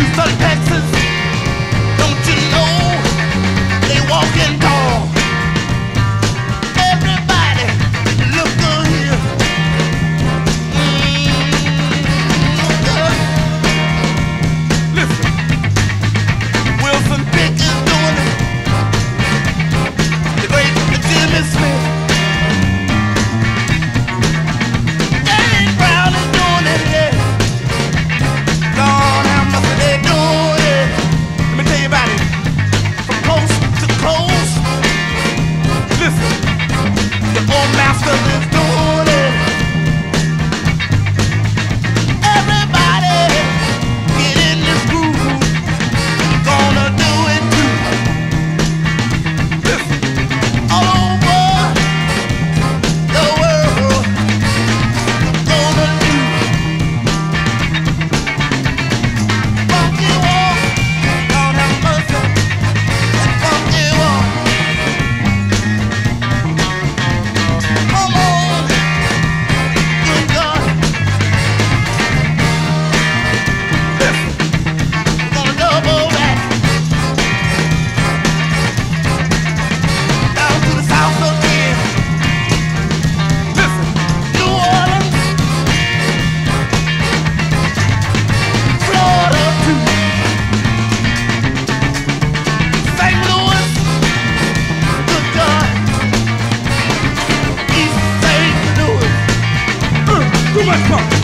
Houston, Texas, don't you know they walking dog? Everybody, look on here. Listen, Wilson Pick is doing it. The great Jimmy Smith. Let's go.